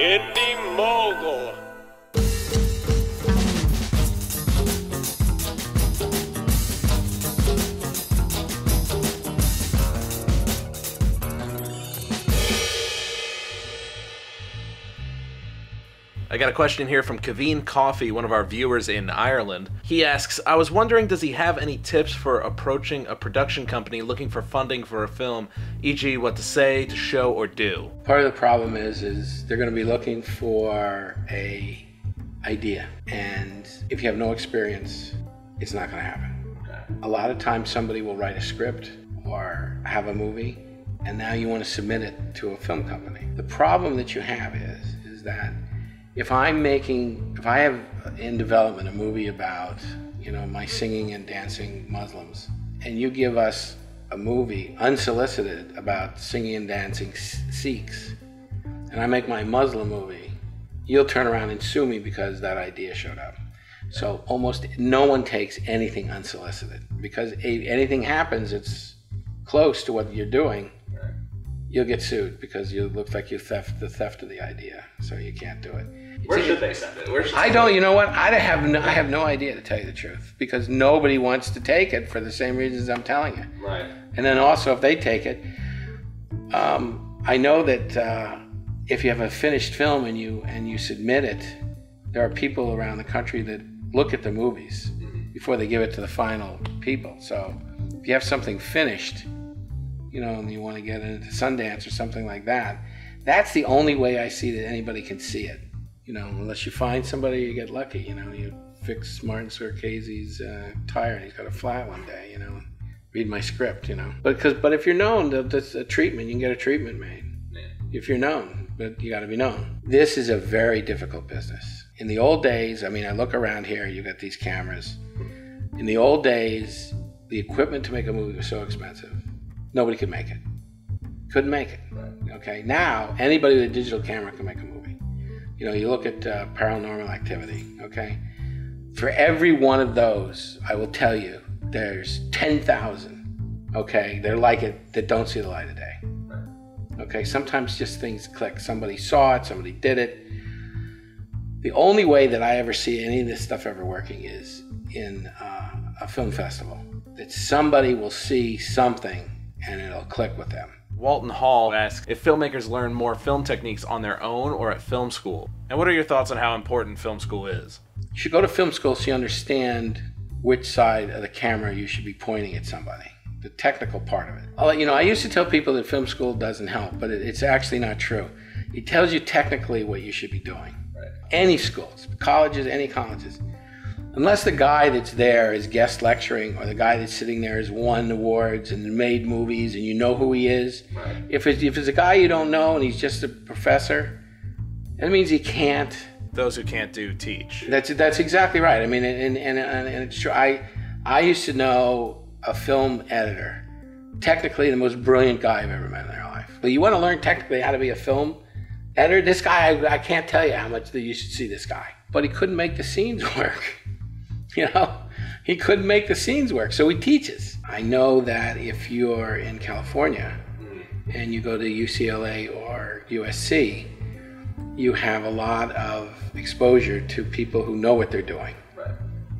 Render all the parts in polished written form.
Indy Mogul. I got a question here from Kaveen Coffee, one of our viewers in Ireland. He asks, I was wondering, does he have any tips for approaching a production company looking for funding for a film, e.g. what to say, to show, or do? Part of the problem is they're going to be looking for a idea. And if you have no experience, it's not going to happen. Okay. A lot of times somebody will write a script or have a movie, and now you want to submit it to a film company. The problem that you have is that if I have in development a movie about, you know, my singing and dancing Muslims, and you give us a movie unsolicited about singing and dancing Sikhs, and I make my Muslim movie, you'll turn around and sue me because that idea showed up. So almost no one takes anything unsolicited, because if anything happens, it's close to what you're doing, you'll get sued because you look like you theft of the idea, so you can't do it. Where should they send it? You know what? I have no idea, to tell you the truth, because nobody wants to take it for the same reasons I'm telling you. Right. And then also, if they take it, I know that if you have a finished film and you submit it, there are people around the country that look at the movies before they give it to the final people. So if you have something finished, you know, and you want to get into Sundance or something like that, that's the only way I see that anybody can see it. You know, unless you find somebody, you get lucky, you know, you fix Martin Scorsese's tire and he's got a flat one day, you know, read my script, you know. But if you're known, that's a treatment, you can get a treatment made. Yeah. If you're known, but you got to be known. This is a very difficult business. In the old days, I mean, I look around here, you got these cameras. In the old days, the equipment to make a movie was so expensive. Nobody could make it. Couldn't make it. Right. Okay. Now anybody with a digital camera can make a movie. You know, you look at Paranormal Activity. Okay. For every one of those, I will tell you, there's 10,000. Okay. They're like it that don't see the light of day. Right. Okay. Sometimes just things click. Somebody saw it. Somebody did it. The only way that I ever see any of this stuff ever working is in a film festival. That somebody will see something and it'll click with them. Walton Hall asks if filmmakers learn more film techniques on their own or at film school. And what are your thoughts on how important film school is? You should go to film school so you understand which side of the camera you should be pointing at somebody, the technical part of it. You know, I used to tell people that film school doesn't help, but it's actually not true. It tells you technically what you should be doing. Right. Any schools, colleges, any colleges. Unless the guy that's there is guest lecturing, or the guy that's sitting there has won awards and made movies and you know who he is. Right. If it's a guy you don't know and he's just a professor, that means he can't. Those who can't do, teach. That's exactly right. I mean, and it's true. I used to know a film editor, technically the most brilliant guy I've ever met in my life. But you want to learn technically how to be a film editor? This guy, I can't tell you how much you should see this guy. But he couldn't make the scenes work. You know, he couldn't make the scenes work, so he teaches. I know that if you're in California and you go to UCLA or USC, you have a lot of exposure to people who know what they're doing. Right.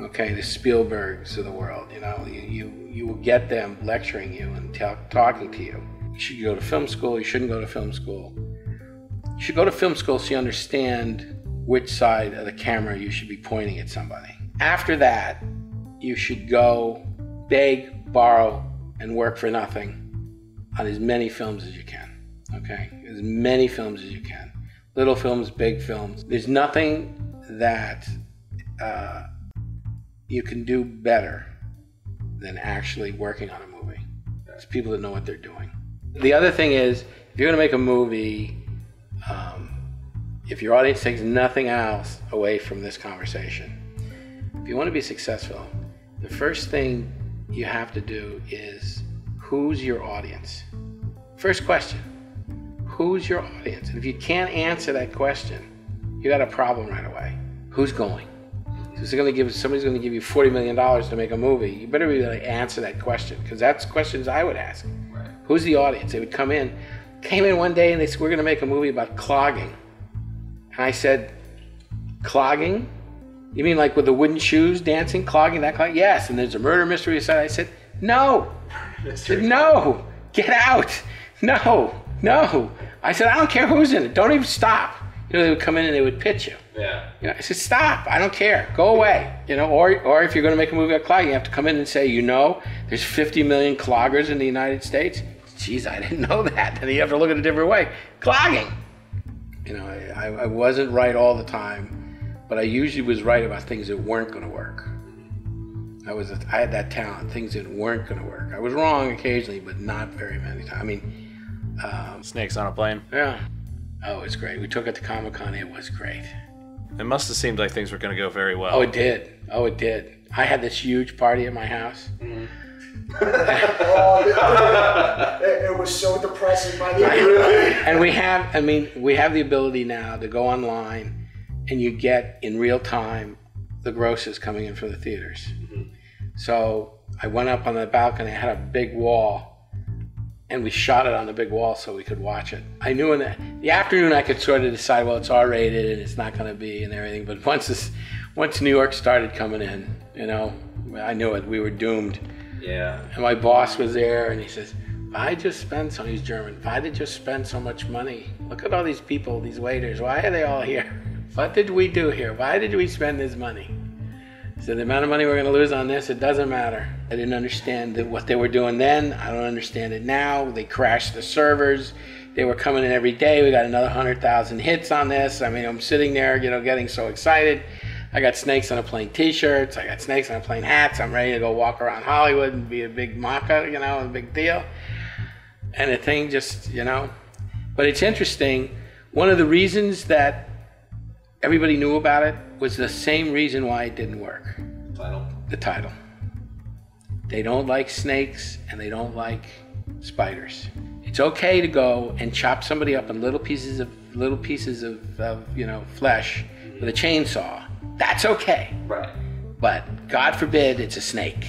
Okay, the Spielbergs of the world, you know, you will get them lecturing you and talking to you. You should go to film school, you shouldn't go to film school. You should go to film school so you understand which side of the camera you should be pointing at somebody. After that, you should go beg, borrow, and work for nothing on as many films as you can, okay? As many films as you can. Little films, big films. There's nothing that you can do better than actually working on a movie. It's people that know what they're doing. The other thing is, if you're gonna make a movie, if your audience takes nothing else away from this conversation, if you want to be successful, the first thing you have to do is, who's your audience? First question, who's your audience? And if you can't answer that question, you got a problem right away. Who's going? So somebody's going to give you $40 million to make a movie. You better be able to answer that question, because that's questions I would ask. Right. Who's the audience? They would come in, came in one day and they said, we're going to make a movie about clogging. And I said, clogging? You mean like with the wooden shoes dancing, clogging, that clogging? Yes. And there's a murder mystery aside. I said, no. I said, no. Get out. No. No. I said, I don't care who's in it. Don't even stop. You know, they would come in and they would pitch you. Yeah. You know, I said, stop. I don't care. Go away. You know, or if you're going to make a movie about clogging, you have to come in and say, you know, there's 50 million cloggers in the United States. Jeez, I didn't know that. And you have to look at it a different way. Clogging. You know, I wasn't right all the time. But I usually was right about things that weren't going to work. I had that talent, things that weren't going to work. I was wrong occasionally, but not very many times. I mean... Snakes on a Plane. Yeah. Oh, it's great. We took it to Comic Con. It was great. It must have seemed like things were going to go very well. Oh, it did. Oh, it did. I had this huge party at my house. Mm-hmm. Oh, it was so depressing by the end. And we have the ability now to go online and you get, in real time, the grosses coming in from the theaters. Mm-hmm. So I went up on the balcony, I had a big wall, and we shot it on the big wall so we could watch it. I knew in the afternoon I could sort of decide, well, it's R-rated and it's not gonna be and everything, but once New York started coming in, you know, I knew it, we were doomed. Yeah. And my boss was there and he says, he's German, why did you spend so much money? Look at all these people, these waiters, why are they all here? What did we do here? Why did we spend this money? So the amount of money we're going to lose on this, it doesn't matter. I didn't understand what they were doing then. I don't understand it now. They crashed the servers. They were coming in every day. We got another 100,000 hits on this. I mean, I'm sitting there, you know, getting so excited. I got Snakes on a Plane t-shirts. I got Snakes on a Plane hats. I'm ready to go walk around Hollywood and be a big maka, you know, a big deal. And the thing just, you know. But it's interesting. One of the reasons that everybody knew about it was the same reason why it didn't work. The title. They don't like snakes and they don't like spiders. It's okay to go and chop somebody up in little pieces of you know, flesh with a chainsaw. That's okay. Right. But God forbid it's a snake.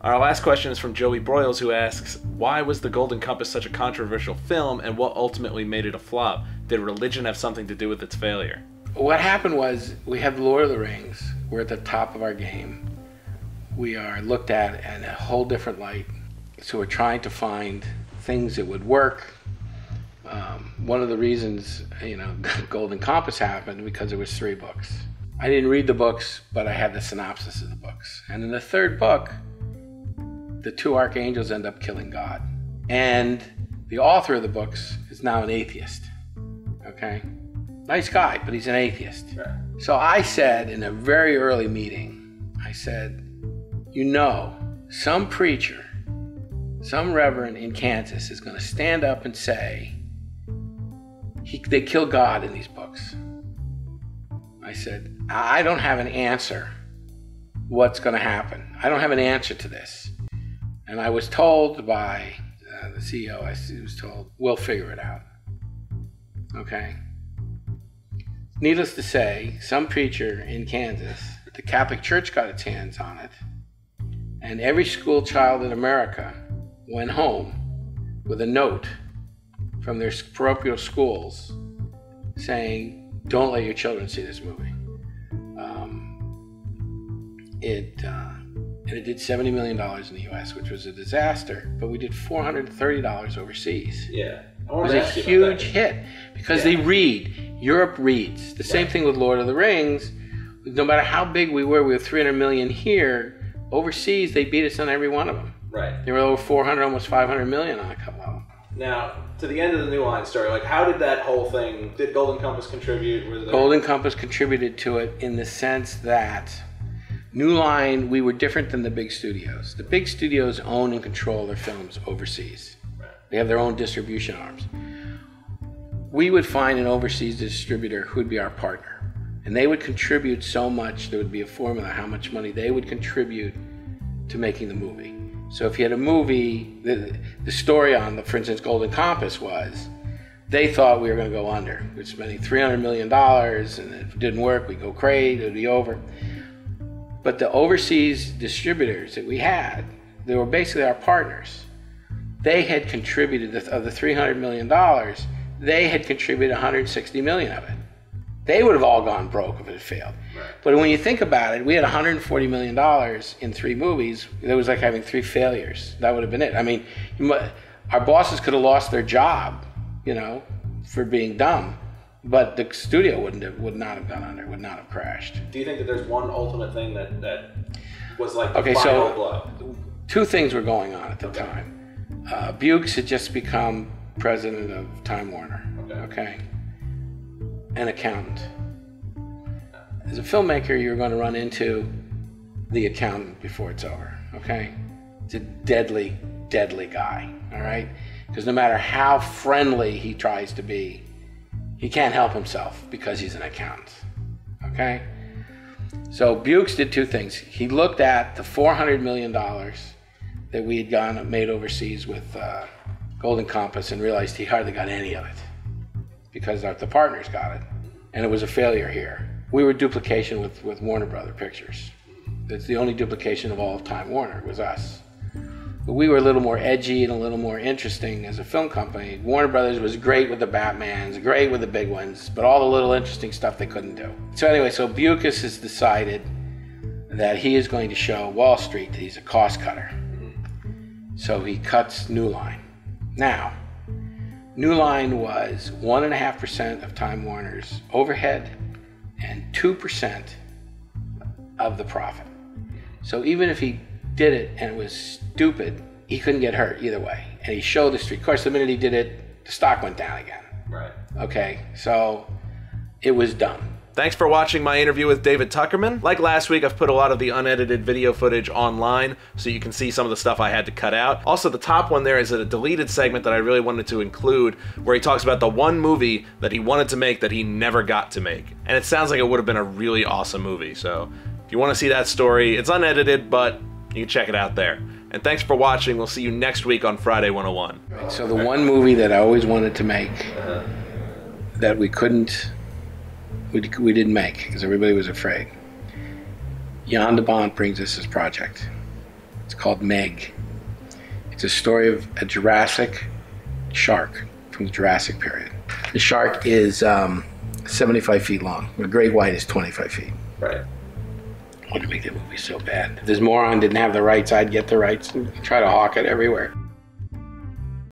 Our last question is from Joey Broyles, who asks, why was The Golden Compass such a controversial film and what ultimately made it a flop? Did religion have something to do with its failure? What happened was, we have Lord of the Rings. We're at the top of our game. We are looked at in a whole different light. So we're trying to find things that would work. One of the reasons, you know, Golden Compass happened because there was 3 books. I didn't read the books, but I had the synopsis of the books. And in the 3rd book, the 2 archangels end up killing God. And the author of the books is now an atheist, okay? Nice guy, but he's an atheist. Right. So I said in a very early meeting, I said, you know, some preacher, some reverend in Kansas is gonna stand up and say, they kill God in these books. I said, I don't have an answer what's gonna happen. I don't have an answer to this. And I was told by the CEO, I was told, we'll figure it out, okay? Needless to say, some preacher in Kansas, the Catholic Church got its hands on it, and every school child in America went home with a note from their parochial schools saying, don't let your children see this movie. It did $70 million in the US, which was a disaster, but we did $430 overseas. Yeah. It was a huge hit because they read. Europe reads. The same thing with Lord of the Rings. No matter how big we were 300 million here. Overseas, they beat us on every one of them. Right. They were over 400, almost 500 million on a couple of them. Now, to the end of the New Line story, like how did that whole thing, did Golden Compass contribute? Golden Compass contributed to it in the sense that New Line, we were different than the big studios. The big studios own and control their films overseas. They have their own distribution arms. We would find an overseas distributor who would be our partner, and they would contribute so much, there would be a formula how much money they would contribute to making the movie. So if you had a movie, the story on, for instance, Golden Compass was, they thought we were gonna go under. We're spending $300 million, and if it didn't work, we'd go crazy, it'd be over. But the overseas distributors that we had, they were basically our partners. They had contributed, of the $300 million, they had contributed $160 million of it. They would have all gone broke if it had failed. Right. But when you think about it, we had $140 million in 3 movies. It was like having 3 failures. That would have been it. I mean, our bosses could have lost their job, you know, for being dumb. But the studio would not have gone under, would not have crashed. Do you think that there's one ultimate thing that was like the final blow? 2 things were going on at the time. Bukes had just become president of Time Warner. Okay. An accountant. As a filmmaker, you're going to run into the accountant before it's over. Okay. It's a deadly, deadly guy. All right. Because no matter how friendly he tries to be, he can't help himself because he's an accountant, okay? So Bukes did 2 things. He looked at the $400 million that we had made overseas with Golden Compass and realized he hardly got any of it because the partners got it, and it was a failure here. We were duplication with Warner Brothers Pictures. That's the only duplication of all of Time Warner, was us. But we were a little more edgy and a little more interesting as a film company. Warner Brothers was great with the Batmans, great with the big ones, but all the little interesting stuff they couldn't do. So anyway, so Bukes has decided that he is going to show Wall Street that he's a cost cutter. So he cuts New Line. Now, New Line was 1.5% of Time Warner's overhead and 2% of the profit. So even if he did it and it was stupid, he couldn't get hurt either way. And he showed the street. Of course, the minute he did it, the stock went down again. Right. Okay, so it was dumb. Thanks for watching my interview with David Tuckerman. Like last week, I've put a lot of the unedited video footage online so you can see some of the stuff I had to cut out. Also, the top one there is a deleted segment that I really wanted to include where he talks about the one movie that he wanted to make that he never got to make. And it sounds like it would have been a really awesome movie. So if you want to see that story, it's unedited, but you can check it out there. And thanks for watching. We'll see you next week on Friday 101. So the one movie that I always wanted to make that we didn't make because everybody was afraid. Jan de Bont brings us his project. It's called Meg. It's a story of a Jurassic shark from the Jurassic period. The shark is 75 feet long. The great white is 25 feet. Right. I want to make that movie so bad. If this moron didn't have the rights, I'd get the rights and try to hawk it everywhere.